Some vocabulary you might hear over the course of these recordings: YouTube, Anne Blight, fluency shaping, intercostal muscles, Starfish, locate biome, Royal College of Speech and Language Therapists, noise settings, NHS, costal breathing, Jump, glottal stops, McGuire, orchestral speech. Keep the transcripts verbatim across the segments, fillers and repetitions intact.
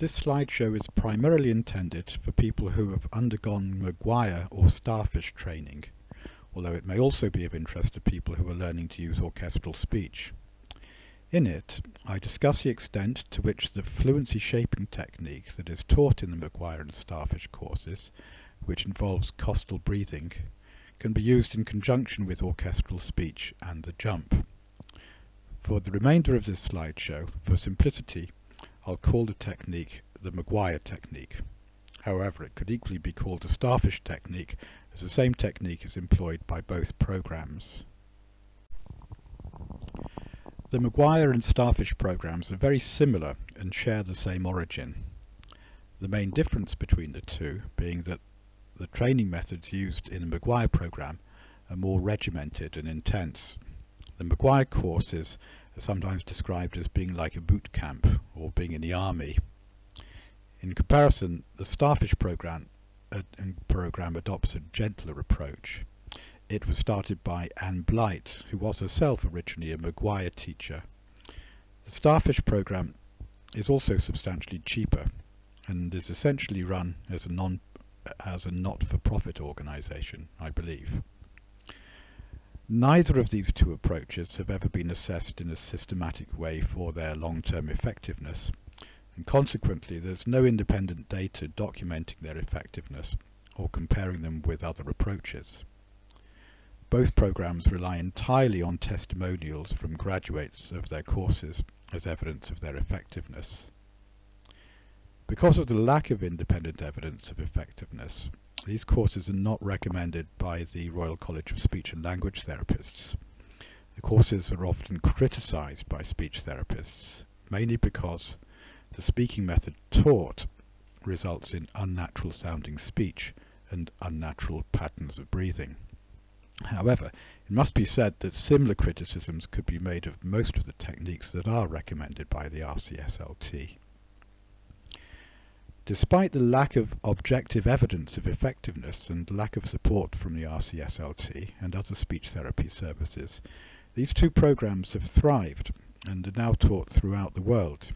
This slideshow is primarily intended for people who have undergone McGuire or Starfish training, although it may also be of interest to people who are learning to use orchestral speech. In it, I discuss the extent to which the fluency shaping technique that is taught in the McGuire and Starfish courses, which involves costal breathing, can be used in conjunction with orchestral speech and the jump. For the remainder of this slideshow, for simplicity, I'll call the technique the McGuire technique. However, it could equally be called the Starfish technique, as the same technique is employed by both programs. The McGuire and Starfish programs are very similar and share the same origin. The main difference between the two being that the training methods used in the McGuire program are more regimented and intense. The McGuire courses are sometimes described as being like a boot camp or being in the army. In comparison, the Starfish program, uh, program adopts a gentler approach. It was started by Anne Blight, who was herself originally a McGuire teacher. The Starfish program is also substantially cheaper and is essentially run as a, non, as a not-for-profit organisation, I believe. Neither of these two approaches have ever been assessed in a systematic way for their long-term effectiveness, and consequently there's no independent data documenting their effectiveness or comparing them with other approaches. Both programs rely entirely on testimonials from graduates of their courses as evidence of their effectiveness. Because of the lack of independent evidence of effectiveness, these courses are not recommended by the Royal College of Speech and Language Therapists. The courses are often criticised by speech therapists, mainly because the speaking method taught results in unnatural sounding speech and unnatural patterns of breathing. However, it must be said that similar criticisms could be made of most of the techniques that are recommended by the R C S L T. Despite the lack of objective evidence of effectiveness and lack of support from the R C S L T and other speech therapy services, these two programs have thrived and are now taught throughout the world.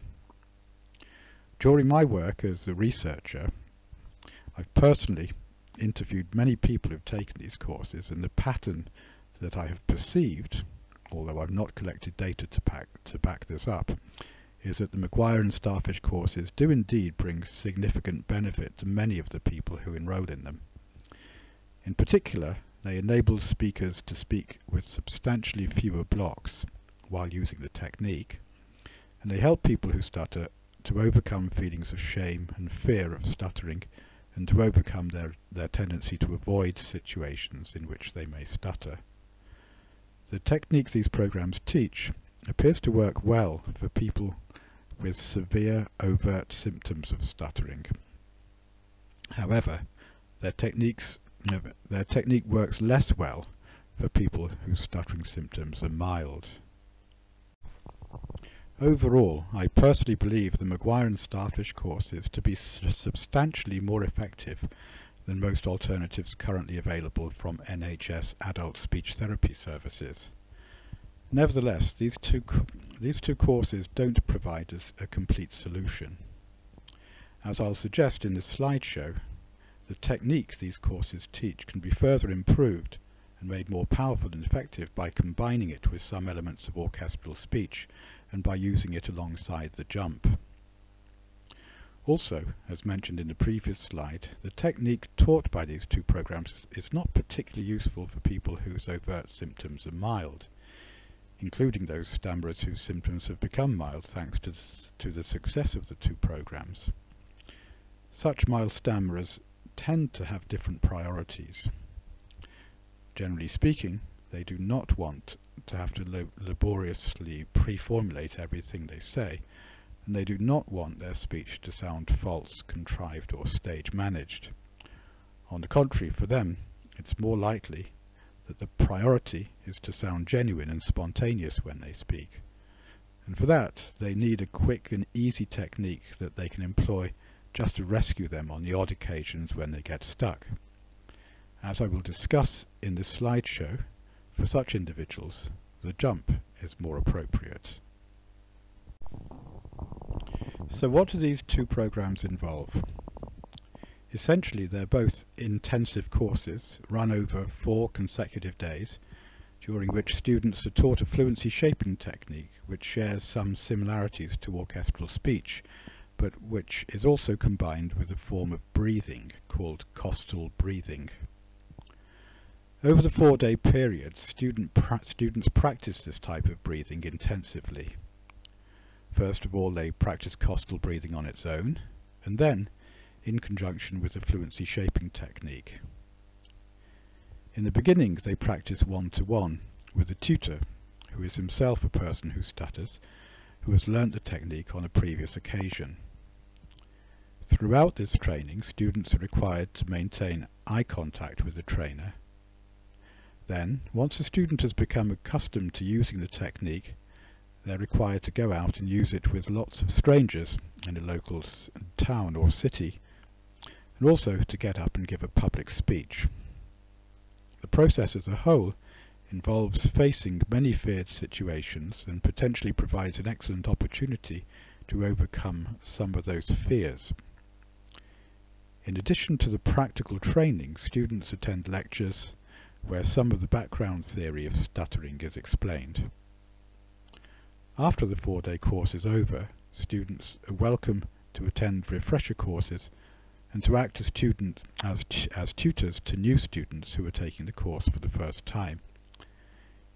During my work as a researcher, I've personally interviewed many people who've taken these courses, and the pattern that I have perceived, although I've not collected data to back, to back this up, is that the McGuire and Starfish courses do indeed bring significant benefit to many of the people who enroll in them. In particular, they enable speakers to speak with substantially fewer blocks while using the technique, and they help people who stutter to overcome feelings of shame and fear of stuttering, and to overcome their, their tendency to avoid situations in which they may stutter. The technique these programs teach appears to work well for people with severe overt symptoms of stuttering. However, their, techniques, their technique works less well for people whose stuttering symptoms are mild. Overall, I personally believe the McGuire and Starfish courses to be substantially more effective than most alternatives currently available from N H S adult speech therapy services. Nevertheless, these two, these two courses don't provide us a complete solution. As I'll suggest in this slideshow, the technique these courses teach can be further improved and made more powerful and effective by combining it with some elements of orchestral speech and by using it alongside the jump. Also, as mentioned in the previous slide, the technique taught by these two programs is not particularly useful for people whose overt symptoms are mild, including those stammerers whose symptoms have become mild thanks to, to the success of the two programs. Such mild stammerers tend to have different priorities. Generally speaking, they do not want to have to lab laboriously pre-formulate everything they say, and they do not want their speech to sound false, contrived or stage-managed. On the contrary, for them, it's more likely that the priority is to sound genuine and spontaneous when they speak. And for that, they need a quick and easy technique that they can employ just to rescue them on the odd occasions when they get stuck. As I will discuss in this slideshow, for such individuals, the jump is more appropriate. So what do these two programs involve? Essentially, they're both intensive courses run over four consecutive days, during which students are taught a fluency shaping technique which shares some similarities to orchestral speech, but which is also combined with a form of breathing called costal breathing. Over the four-day period, student pra- students practice this type of breathing intensively. First of all, they practice costal breathing on its own, and then in conjunction with the fluency shaping technique. In the beginning, they practice one-to-one with a tutor, who is himself a person who stutters, who has learnt the technique on a previous occasion. Throughout this training, students are required to maintain eye contact with the trainer. Then, once a student has become accustomed to using the technique, they're required to go out and use it with lots of strangers in a local town or city, and also to get up and give a public speech. The process as a whole involves facing many feared situations and potentially provides an excellent opportunity to overcome some of those fears. In addition to the practical training, students attend lectures where some of the background theory of stuttering is explained. After the four-day course is over, students are welcome to attend refresher courses and to act as, student, as, as tutors to new students who are taking the course for the first time.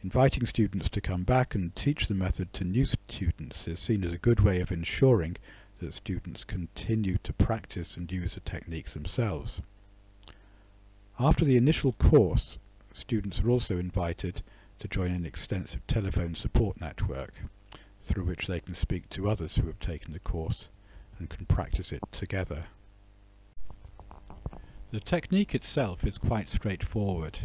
Inviting students to come back and teach the method to new students is seen as a good way of ensuring that students continue to practice and use the techniques themselves. After the initial course, students are also invited to join an extensive telephone support network, through which they can speak to others who have taken the course and can practice it together. The technique itself is quite straightforward.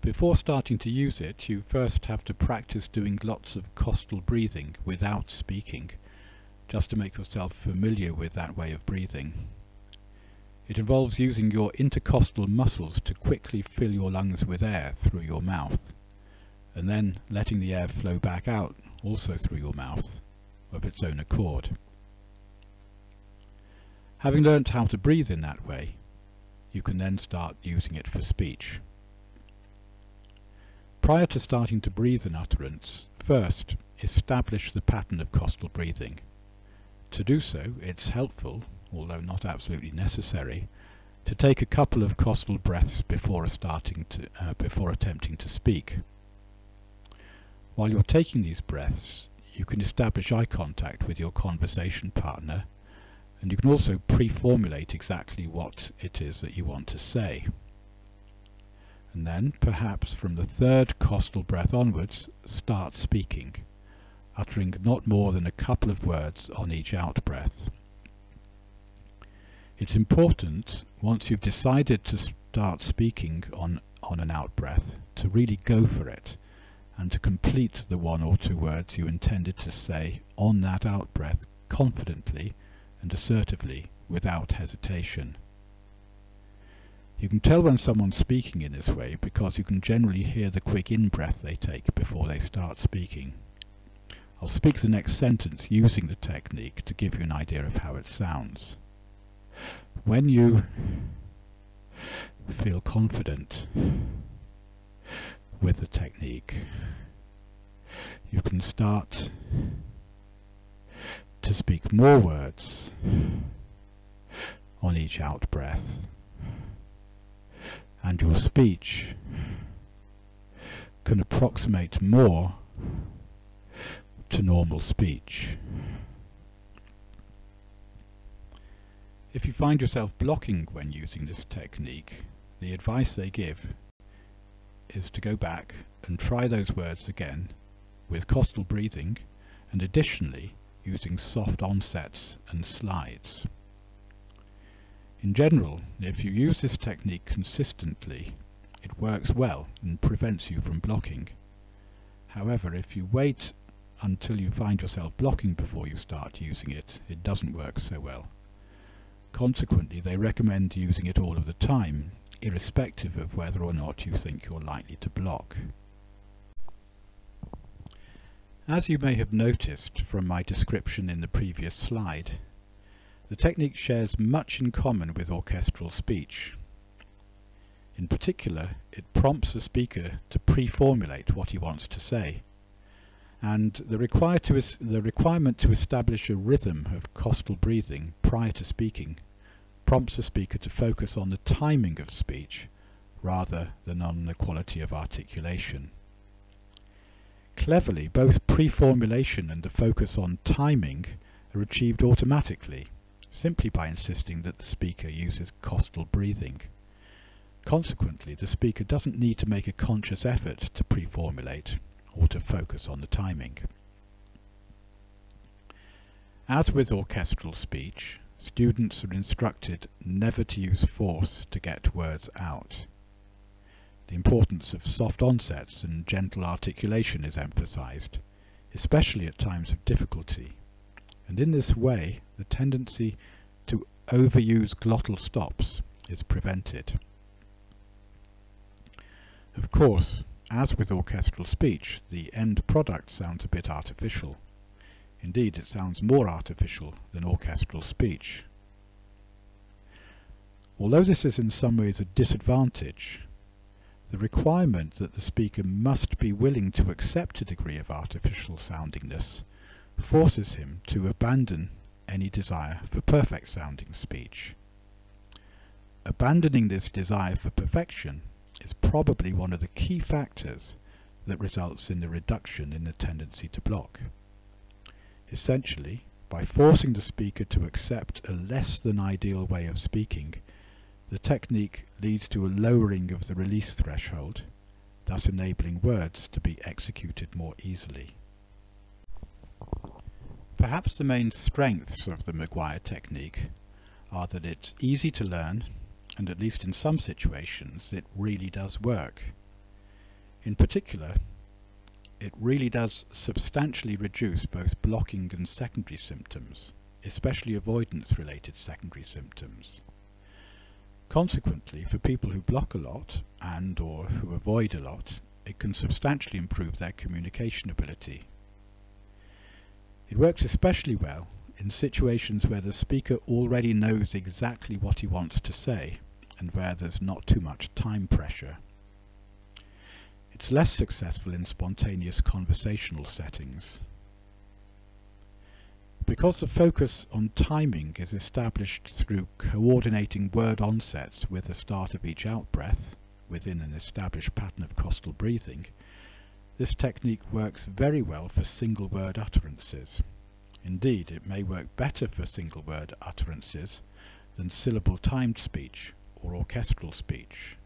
Before starting to use it, you first have to practice doing lots of costal breathing without speaking, just to make yourself familiar with that way of breathing. It involves using your intercostal muscles to quickly fill your lungs with air through your mouth, and then letting the air flow back out, also through your mouth, of its own accord. Having learnt how to breathe in that way, you can then start using it for speech. Prior to starting to breathe an utterance, first establish the pattern of costal breathing. To do so, it's helpful, although not absolutely necessary, to take a couple of costal breaths before starting to, uh, before attempting to speak. While you're taking these breaths, you can establish eye contact with your conversation partner, and you can also pre-formulate exactly what it is that you want to say. And then, perhaps from the third costal breath onwards, start speaking, uttering not more than a couple of words on each out-breath. It's important, once you've decided to start speaking on, on an out-breath, to really go for it, and to complete the one or two words you intended to say on that out-breath confidently and assertively, without hesitation. You can tell when someone's speaking in this way because you can generally hear the quick in-breath they take before they start speaking. I'll speak the next sentence using the technique to give you an idea of how it sounds. When you feel confident with the technique, you can start to speak more words on each out-breath, and your speech can approximate more to normal speech. If you find yourself blocking when using this technique, the advice they give is to go back and try those words again with costal breathing, and additionally using soft onsets and slides. In general, if you use this technique consistently, it works well and prevents you from blocking. However, if you wait until you find yourself blocking before you start using it, it doesn't work so well. Consequently, they recommend using it all of the time, irrespective of whether or not you think you're likely to block. As you may have noticed from my description in the previous slide, The technique shares much in common with orchestral speech. In particular, it prompts the speaker to pre-formulate what he wants to say, and the, require to is the requirement to establish a rhythm of costal breathing prior to speaking prompts the speaker to focus on the timing of speech rather than on the quality of articulation. Cleverly, both pre-formulation and the focus on timing are achieved automatically, simply by insisting that the speaker uses costal breathing. Consequently, the speaker doesn't need to make a conscious effort to pre-formulate or to focus on the timing. As with orchestral speech, students are instructed never to use force to get words out. The importance of soft onsets and gentle articulation is emphasized, especially at times of difficulty, and in this way the tendency to overuse glottal stops is prevented. Of course, as with orchestral speech, the end product sounds a bit artificial. Indeed, it sounds more artificial than orchestral speech. Although this is in some ways a disadvantage, the requirement that the speaker must be willing to accept a degree of artificial soundingness forces him to abandon any desire for perfect sounding speech. Abandoning this desire for perfection is probably one of the key factors that results in the reduction in the tendency to block. Essentially, by forcing the speaker to accept a less than ideal way of speaking, the technique leads to a lowering of the release threshold, thus enabling words to be executed more easily. Perhaps the main strengths of the McGuire technique are that it's easy to learn, and at least in some situations it really does work. In particular, it really does substantially reduce both blocking and secondary symptoms, especially avoidance-related secondary symptoms. Consequently, for people who block a lot and or who avoid a lot, it can substantially improve their communication ability. It works especially well in situations where the speaker already knows exactly what he wants to say and where there's not too much time pressure. It's less successful in spontaneous conversational settings. Because the focus on timing is established through coordinating word onsets with the start of each out-breath within an established pattern of costal breathing, this technique works very well for single-word utterances. Indeed, it may work better for single-word utterances than syllable-timed speech or orchestral speech.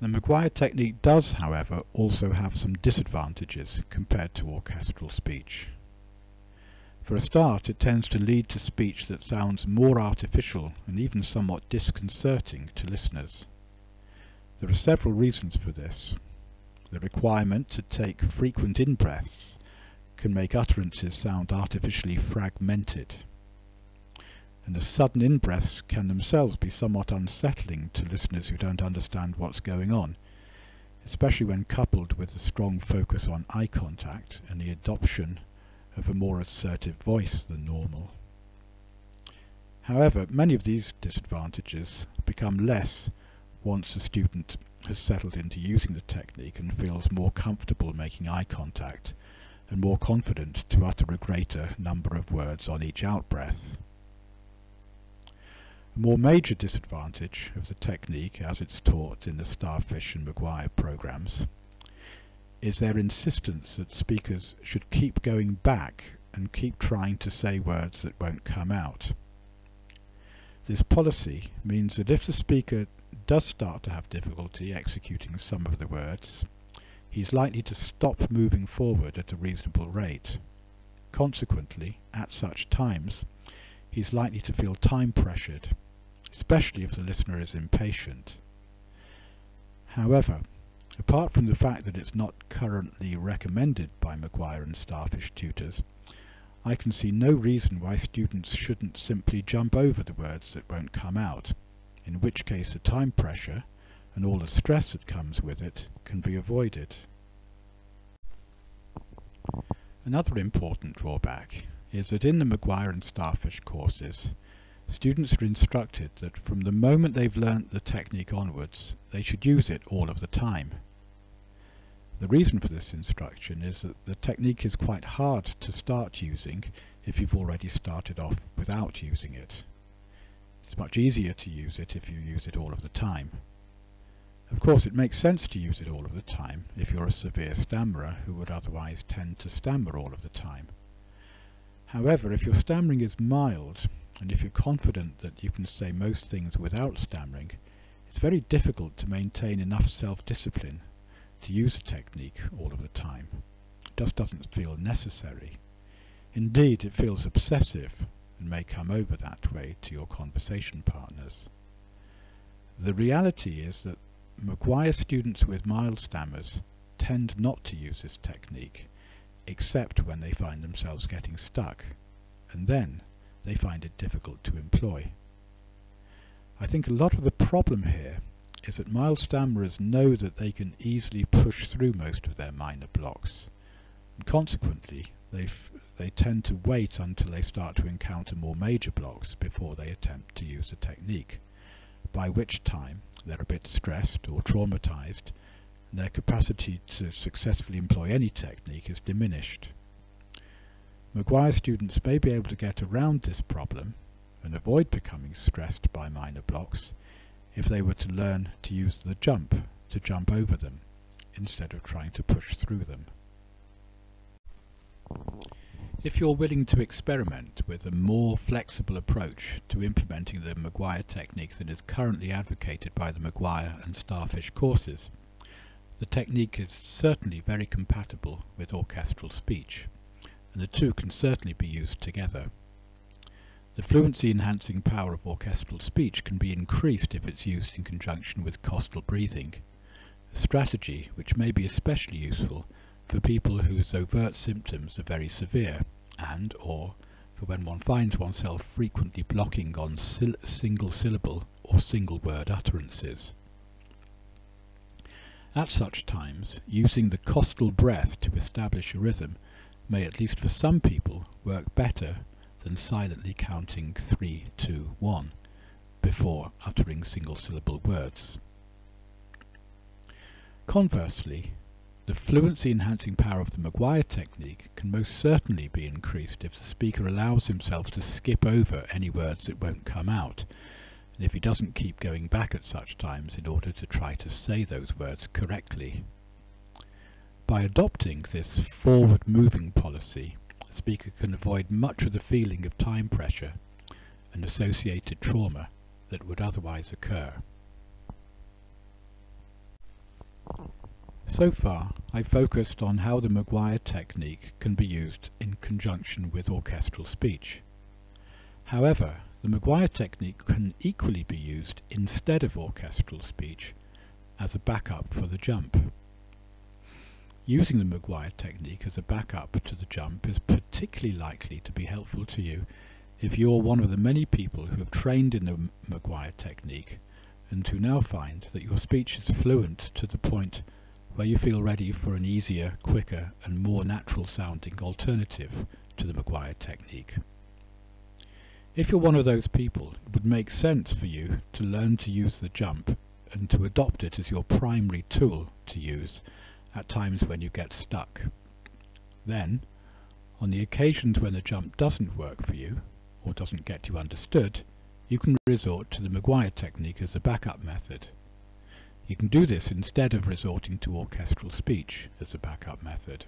The McGuire technique does, however, also have some disadvantages compared to orchestral speech. For a start, it tends to lead to speech that sounds more artificial and even somewhat disconcerting to listeners. There are several reasons for this. The requirement to take frequent in-breaths can make utterances sound artificially fragmented, and the sudden in-breaths can themselves be somewhat unsettling to listeners who don't understand what's going on, especially when coupled with the strong focus on eye contact and the adoption of a more assertive voice than normal. However, many of these disadvantages become less once a student has settled into using the technique and feels more comfortable making eye contact and more confident to utter a greater number of words on each out-breath. A more major disadvantage of the technique as it's taught in the Starfish and McGuire programs is their insistence that speakers should keep going back and keep trying to say words that won't come out. This policy means that if the speaker does start to have difficulty executing some of the words, he's likely to stop moving forward at a reasonable rate. Consequently, at such times, he's likely to feel time pressured, especially if the listener is impatient. However, apart from the fact that it's not currently recommended by McGuire and Starfish tutors, I can see no reason why students shouldn't simply jump over the words that won't come out, in which case the time pressure and all the stress that comes with it can be avoided. Another important drawback is that in the McGuire and Starfish courses, students are instructed that from the moment they've learnt the technique onwards, they should use it all of the time. The reason for this instruction is that the technique is quite hard to start using if you've already started off without using it. It's much easier to use it if you use it all of the time. Of course, it makes sense to use it all of the time if you're a severe stammerer who would otherwise tend to stammer all of the time. However, if your stammering is mild, and if you're confident that you can say most things without stammering, it's very difficult to maintain enough self-discipline to use a technique all of the time. It just doesn't feel necessary. Indeed, it feels obsessive and may come over that way to your conversation partners. The reality is that McGuire students with mild stammers tend not to use this technique, except when they find themselves getting stuck, and then they find it difficult to employ. I think a lot of the problem here is that mild stammerers know that they can easily push through most of their minor blocks, and consequently they, f they tend to wait until they start to encounter more major blocks before they attempt to use the technique, by which time they're a bit stressed or traumatized, and their capacity to successfully employ any technique is diminished. McGuire students may be able to get around this problem and avoid becoming stressed by minor blocks if they were to learn to use the jump to jump over them instead of trying to push through them. If you're willing to experiment with a more flexible approach to implementing the McGuire technique than is currently advocated by the McGuire and Starfish courses, the technique is certainly very compatible with orchestral speech, and the two can certainly be used together. The fluency-enhancing power of orchestral speech can be increased if it's used in conjunction with costal breathing, a strategy which may be especially useful for people whose overt symptoms are very severe, and or for when one finds oneself frequently blocking on sil single-syllable or single-word utterances. At such times, using the costal breath to establish a rhythm may, at least for some people, work better than silently counting three, two, one before uttering single-syllable words. Conversely, the fluency-enhancing power of the McGuire technique can most certainly be increased if the speaker allows himself to skip over any words that won't come out, and if he doesn't keep going back at such times in order to try to say those words correctly. By adopting this forward-moving policy, the speaker can avoid much of the feeling of time pressure and associated trauma that would otherwise occur. So far, I focused on how the McGuire technique can be used in conjunction with orchestral speech. However, the McGuire technique can equally be used instead of orchestral speech as a backup for the jump. Using the McGuire technique as a backup to the jump is particularly likely to be helpful to you if you're one of the many people who have trained in the McGuire technique and who now find that your speech is fluent to the point where you feel ready for an easier, quicker and more natural sounding alternative to the McGuire technique. If you're one of those people, it would make sense for you to learn to use the jump and to adopt it as your primary tool to use at times when you get stuck. Then, on the occasions when the jump doesn't work for you or doesn't get you understood, you can resort to the McGuire technique as a backup method. You can do this instead of resorting to orchestral speech as a backup method.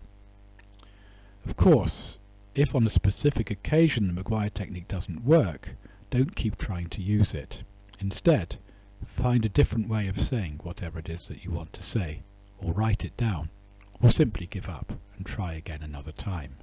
Of course, if on a specific occasion the McGuire technique doesn't work, don't keep trying to use it. Instead, find a different way of saying whatever it is that you want to say, or write it down, or simply give up and try again another time.